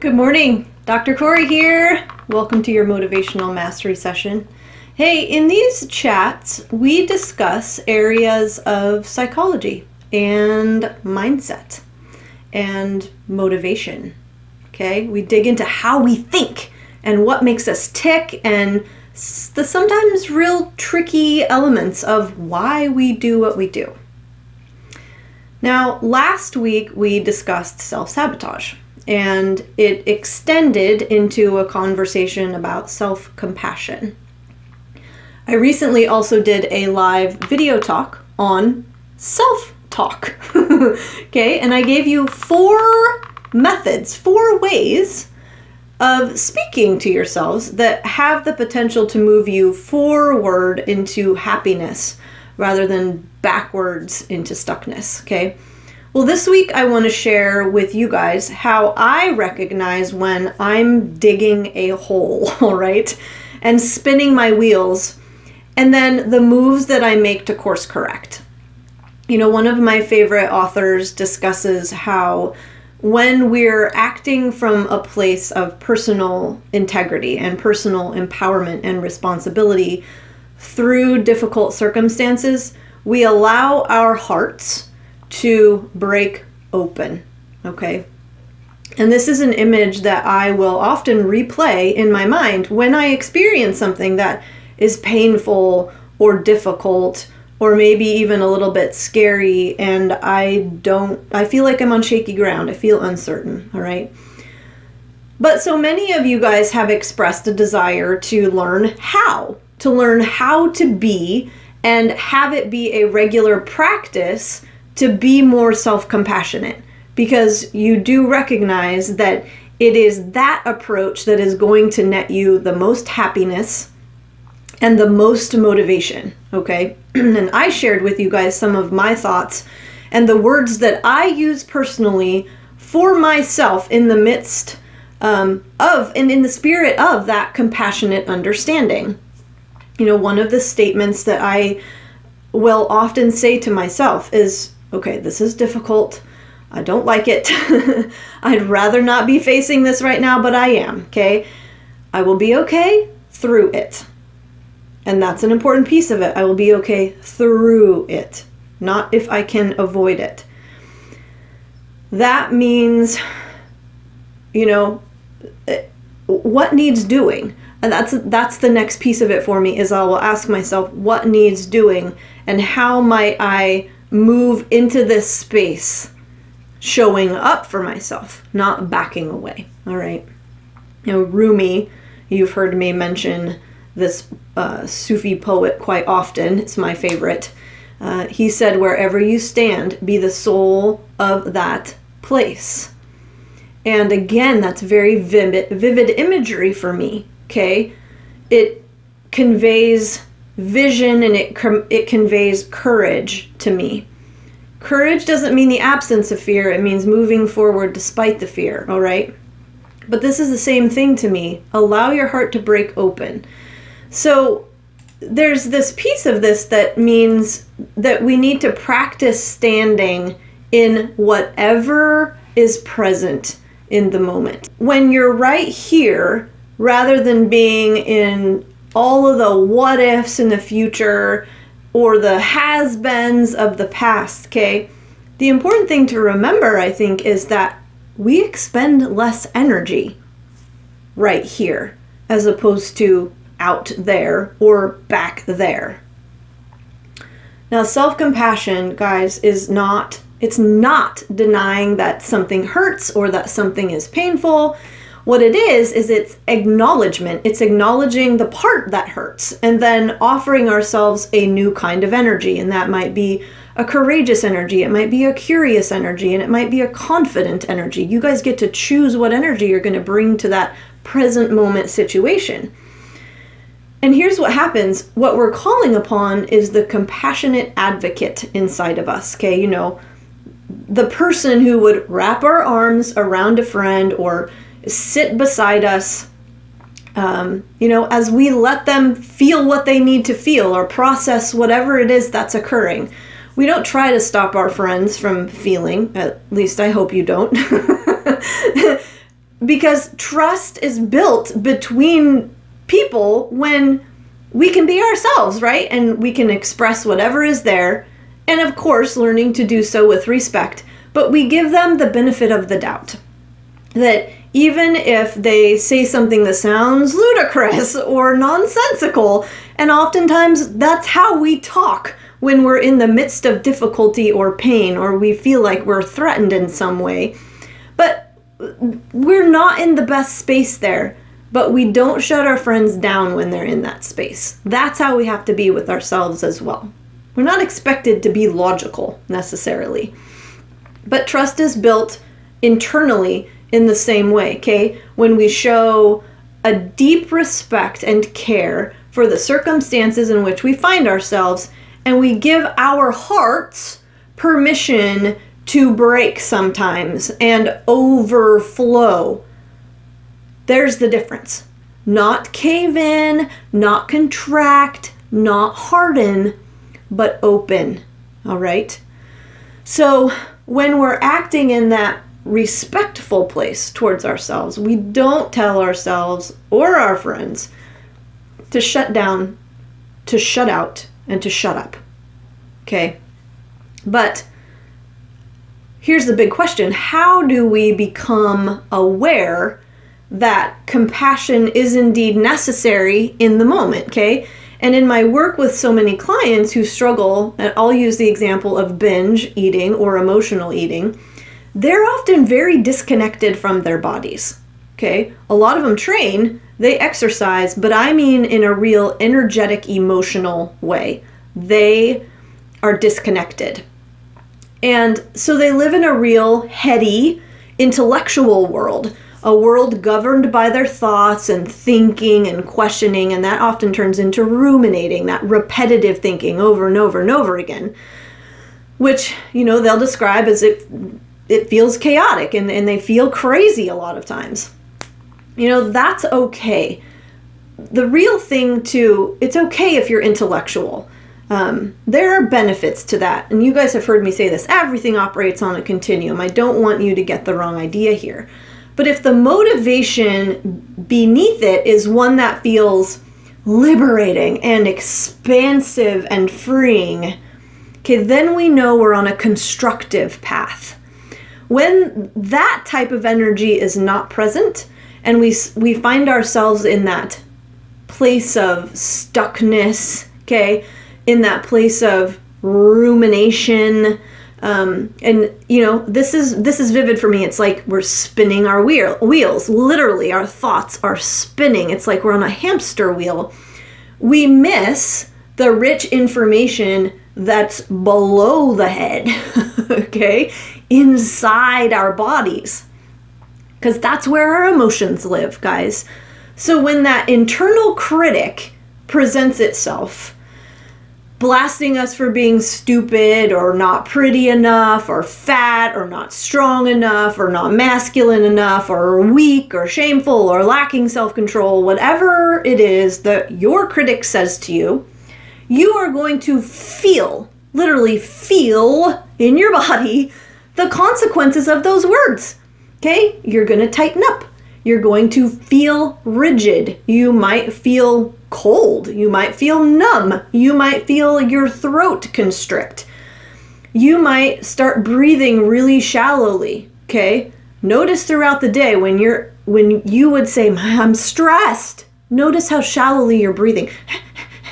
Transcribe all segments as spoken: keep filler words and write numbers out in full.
Good morning, Doctor Corey here. Welcome to your Motivational Mastery Session. Hey, in these chats, we discuss areas of psychology and mindset and motivation, okay? We dig into how we think and what makes us tick and the sometimes real tricky elements of why we do what we do. Now, last week we discussed self-sabotage. And it extended into a conversation about self-compassion. I recently also did a live video talk on self-talk, okay? And I gave you four methods, four ways of speaking to yourselves that have the potential to move you forward into happiness rather than backwards into stuckness, okay? Well, this week I want to share with you guys how I recognize when I'm digging a hole, all right, and spinning my wheels, and then the moves that I make to course correct. You know, one of my favorite authors discusses how when we're acting from a place of personal integrity and personal empowerment and responsibility through difficult circumstances, we allow our hearts to break open, okay? And this is an image that I will often replay in my mind when I experience something that is painful or difficult or maybe even a little bit scary and I don't, I feel like I'm on shaky ground, I feel uncertain, all right? But so many of you guys have expressed a desire to learn how, to learn how to be and have it be a regular practice to be more self-compassionate, because you do recognize that it is that approach that is going to net you the most happiness and the most motivation, okay? And I shared with you guys some of my thoughts and the words that I use personally for myself in the midst um, of and in the spirit of that compassionate understanding. You know, one of the statements that I will often say to myself is, okay, this is difficult. I don't like it. I'd rather not be facing this right now, but I am, okay? I will be okay through it. And that's an important piece of it. I will be okay through it, not if I can avoid it. That means, you know, what needs doing? And that's, that's the next piece of it for me, is I will ask myself what needs doing and how might I move into this space showing up for myself, not backing away, all right? You know, Rumi, you've heard me mention this uh, Sufi poet quite often. It's my favorite. Uh, he said, wherever you stand, be the soul of that place. And again, that's very vivid, vivid imagery for me, okay? It conveys vision and it it conveys courage to me. Courage doesn't mean the absence of fear, it means moving forward despite the fear, all right? But this is the same thing to me. Allow your heart to break open. So there's this piece of this that means that we need to practice standing in whatever is present in the moment. When you're right here, rather than being in all of the what ifs in the future or the has beens of the past, okay? The important thing to remember, I think, is that we expend less energy right here as opposed to out there or back there. Now, self-compassion, guys, is not, it's not denying that something hurts or that something is painful. What it is, is it's acknowledgement. It's acknowledging the part that hurts and then offering ourselves a new kind of energy. And that might be a courageous energy. It might be a curious energy, and it might be a confident energy. You guys get to choose what energy you're going to bring to that present moment situation. And here's what happens. What we're calling upon is the compassionate advocate inside of us. Okay, you know, the person who would wrap our arms around a friend or sit beside us, um, you know, as we let them feel what they need to feel or process whatever it is that's occurring. We don't try to stop our friends from feeling, at least I hope you don't. because trust is built between people when we can be ourselves, right? And we can express whatever is there. And of course, learning to do so with respect. But we give them the benefit of the doubt. That even if they say something that sounds ludicrous or nonsensical, and oftentimes that's how we talk when we're in the midst of difficulty or pain, or we feel like we're threatened in some way. But we're not in the best space there. But we don't shut our friends down when they're in that space. That's how we have to be with ourselves as well. We're not expected to be logical necessarily. But trust is built internally in the same way, okay? When we show a deep respect and care for the circumstances in which we find ourselves, and we give our hearts permission to break sometimes and overflow. There's the difference. Not cave in, not contract, not harden, but open, all right? So when we're acting in that respectful place towards ourselves, we don't tell ourselves or our friends to shut down, to shut out, and to shut up, okay? But here's the big question. How do we become aware that compassion is indeed necessary in the moment, okay? And in my work with so many clients who struggle, and I'll use the example of binge eating or emotional eating, they're often very disconnected from their bodies, okay? A lot of them train, they exercise, but I mean in a real energetic, emotional way. They are disconnected. And so they live in a real heady, intellectual world. A world governed by their thoughts and thinking and questioning, and that often turns into ruminating, that repetitive thinking over and over and over again, which, you know, they'll describe as it, it feels chaotic and, and they feel crazy a lot of times. You know, that's okay. The real thing too, it's okay if you're intellectual. Um, there are benefits to that. And you guys have heard me say this, everything operates on a continuum. I don't want you to get the wrong idea here. But if the motivation beneath it is one that feels liberating and expansive and freeing, okay, then we know we're on a constructive path. When that type of energy is not present and we, we find ourselves in that place of stuckness, okay, in that place of rumination, Um, and you know, this is, this is vivid for me. It's like we're spinning our wheel, wheels, literally our thoughts are spinning. It's like we're on a hamster wheel. We miss the rich information that's below the head, okay, inside our bodies, because that's where our emotions live, guys. So when that internal critic presents itself, blasting us for being stupid or not pretty enough or fat or not strong enough or not masculine enough or weak or shameful or lacking self-control, whatever it is that your critic says to you, you are going to feel, literally feel in your body the consequences of those words, okay? You're going to tighten up. You're going to feel rigid. You might feel cold. You might feel numb. You might feel your throat constrict. You might start breathing really shallowly, okay? Notice throughout the day when you're, when you would say, I'm stressed, notice how shallowly you're breathing.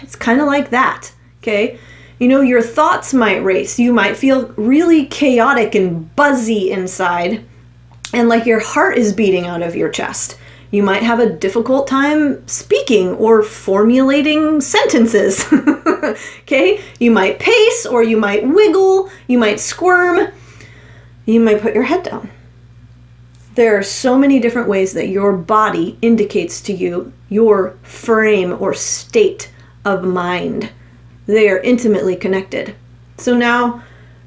It's kind of like that, okay? You know, your thoughts might race. You might feel really chaotic and buzzy inside and like your heart is beating out of your chest. You might have a difficult time speaking or formulating sentences, okay? You might pace or you might wiggle, you might squirm, you might put your head down. There are so many different ways that your body indicates to you your frame or state of mind. They are intimately connected. So now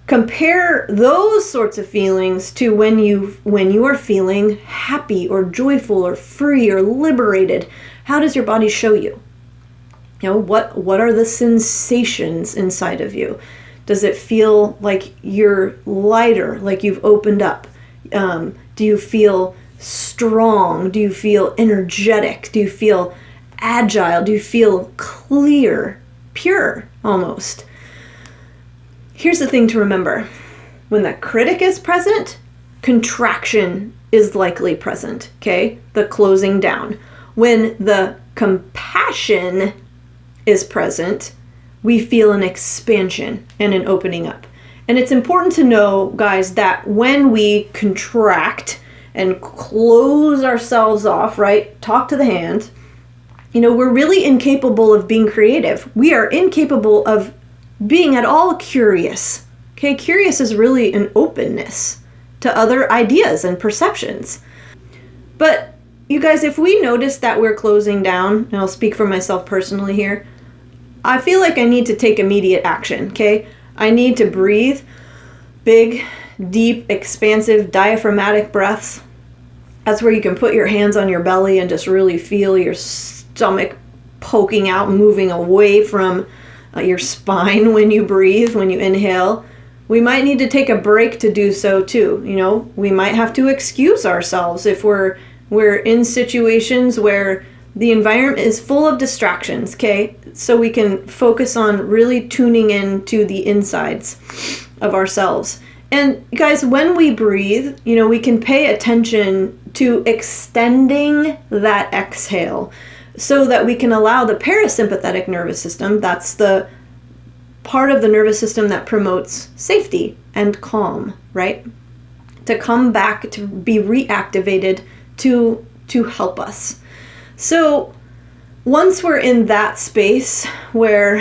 compare those sorts of feelings to when you when you are feeling happy or joyful or free or liberated. How does your body show you? You know, what, what are the sensations inside of you? Does it feel like you're lighter, like you've opened up? Um, do you feel strong? Do you feel energetic? Do you feel agile? Do you feel clear, pure almost? Here's the thing to remember. When the critic is present, contraction is likely present, okay? The closing down. When the compassion is present, we feel an expansion and an opening up. And it's important to know, guys, that when we contract and close ourselves off, right, talk to the hand, you know, we're really incapable of being creative. We are incapable of being at all curious. Okay, curious is really an openness to other ideas and perceptions. But you guys, if we notice that we're closing down, and I'll speak for myself personally here, I feel like I need to take immediate action, okay? I need to breathe big, deep, expansive, diaphragmatic breaths. That's where you can put your hands on your belly and just really feel your stomach poking out, moving away from uh, your spine when you breathe, when you inhale. We might need to take a break to do so too, you know? We might have to excuse ourselves if we're, we're in situations where the environment is full of distractions, okay? So we can focus on really tuning in to the insides of ourselves. And guys, when we breathe, you know, we can pay attention to extending that exhale so that we can allow the parasympathetic nervous system, that's the part of the nervous system that promotes safety and calm, right? To come back, to be reactivated to, to help us. So once we're in that space where,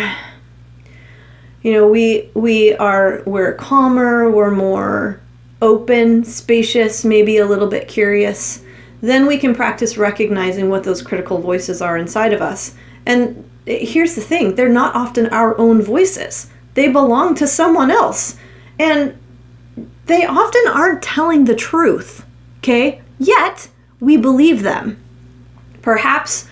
you know, we we are we're calmer, we're more open, spacious, maybe a little bit curious, then we can practice recognizing what those critical voices are inside of us. And here's the thing, they're not often our own voices. They belong to someone else. And they often aren't telling the truth, okay? Yet we believe them. Perhaps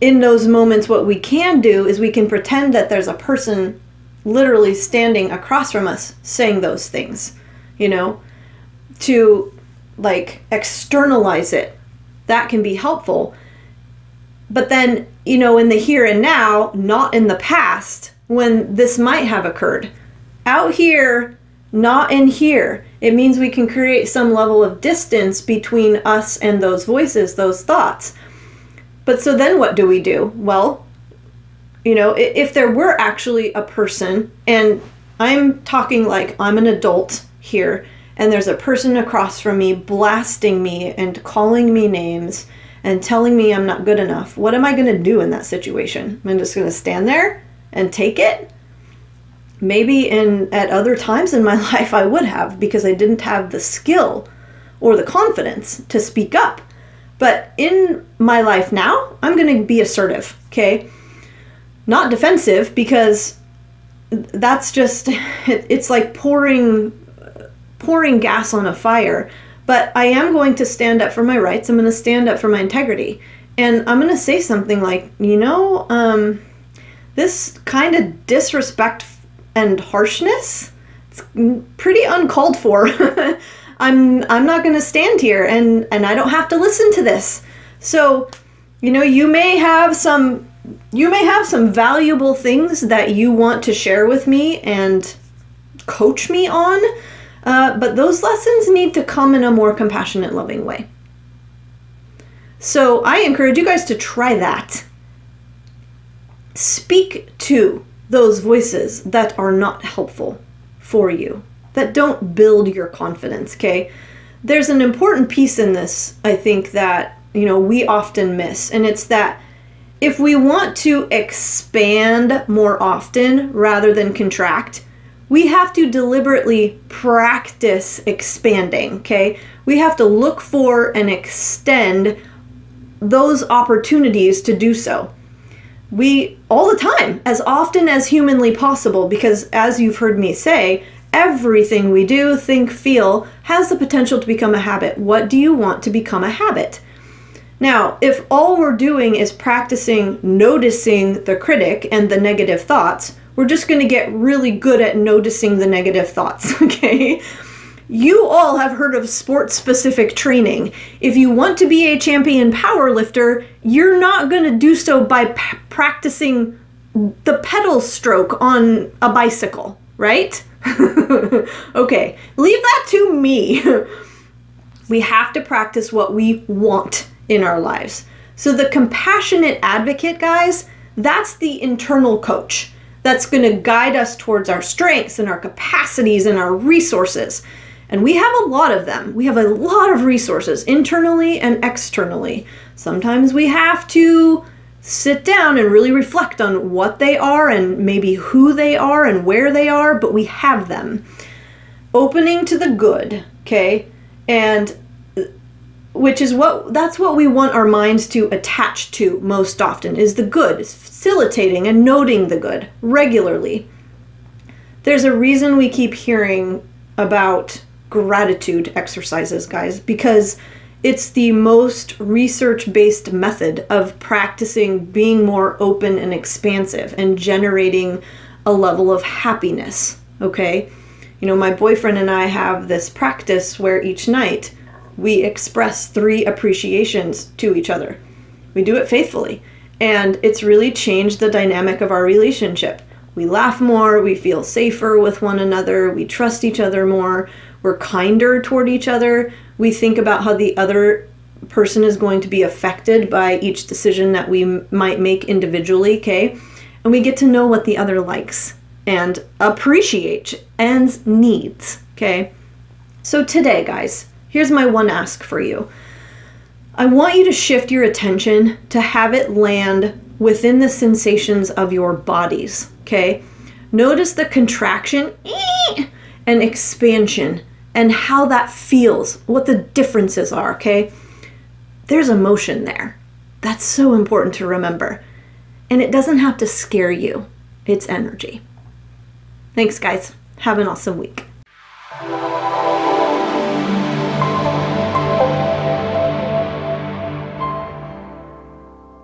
in those moments what we can do is we can pretend that there's a person literally standing across from us saying those things, you know, to like externalize it. That can be helpful. But then, you know, in the here and now, not in the past, when this might have occurred. Out here, not in here. It means we can create some level of distance between us and those voices, those thoughts. But so then what do we do? Well, you know, if there were actually a person, and I'm talking like I'm an adult here, and there's a person across from me blasting me and calling me names and telling me I'm not good enough, what am I going to do in that situation? I'm just going to stand there and take it? Maybe in at other times in my life I would have, because I didn't have the skill or the confidence to speak up. But in my life now, I'm going to be assertive, okay? Not defensive, because that's just, it's like pouring, pouring gas on a fire. But I am going to stand up for my rights. I'm going to stand up for my integrity. And I'm going to say something like, you know, um, this kind of disrespect and harshness, it's pretty uncalled for. I'm I'm not going to stand here, and and I don't have to listen to this. So, you know, you may have some you may have some valuable things that you want to share with me and coach me on, uh, but those lessons need to come in a more compassionate, loving way. So I encourage you guys to try that. Speak to those voices that are not helpful for you, that don't build your confidence, okay? There's an important piece in this, I think, that, you know, we often miss, and it's that if we want to expand more often rather than contract, we have to deliberately practice expanding, okay? We have to look for and extend those opportunities to do so. We, all the time, as often as humanly possible, because as you've heard me say, everything we do, think, feel, has the potential to become a habit. What do you want to become a habit? Now, if all we're doing is practicing noticing the critic and the negative thoughts, we're just going to get really good at noticing the negative thoughts, okay? You all have heard of sport-specific training. If you want to be a champion powerlifter, you're not going to do so by p- practicing the pedal stroke on a bicycle, right? Okay, leave that to me. We have to practice what we want in our lives. So the compassionate advocate, guys, that's the internal coach that's going to guide us towards our strengths and our capacities and our resources. And we have a lot of them. We have a lot of resources internally and externally. Sometimes we have to sit down and really reflect on what they are and maybe who they are and where they are, but we have them. Opening to the good, okay? And which is what, that's what we want our minds to attach to most often, is the good, is facilitating and noting the good regularly. There's a reason we keep hearing about gratitude exercises, guys, because it's the most research-based method of practicing being more open and expansive and generating a level of happiness, okay? You know, my boyfriend and I have this practice where each night we express three appreciations to each other. We do it faithfully, and it's really changed the dynamic of our relationship. We laugh more, we feel safer with one another, we trust each other more, we're kinder toward each other, we think about how the other person is going to be affected by each decision that we m- might make individually, okay? And we get to know what the other likes and appreciate and needs, okay? So today, guys, here's my one ask for you. I want you to shift your attention to have it land within the sensations of your bodies, okay? Notice the contraction and expansion and how that feels, what the differences are, okay? There's emotion there. That's so important to remember. And it doesn't have to scare you. It's energy. Thanks, guys. Have an awesome week.